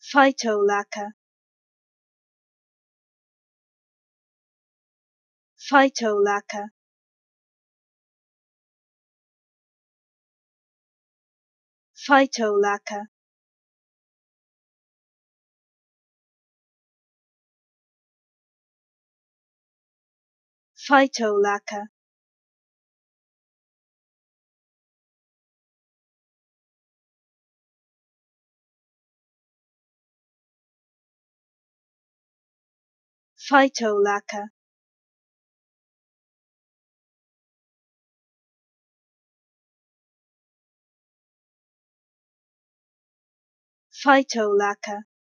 Phytolacca. Phytolacca. Phytolacca. Phytolacca. Phytolacca. Phytolacca.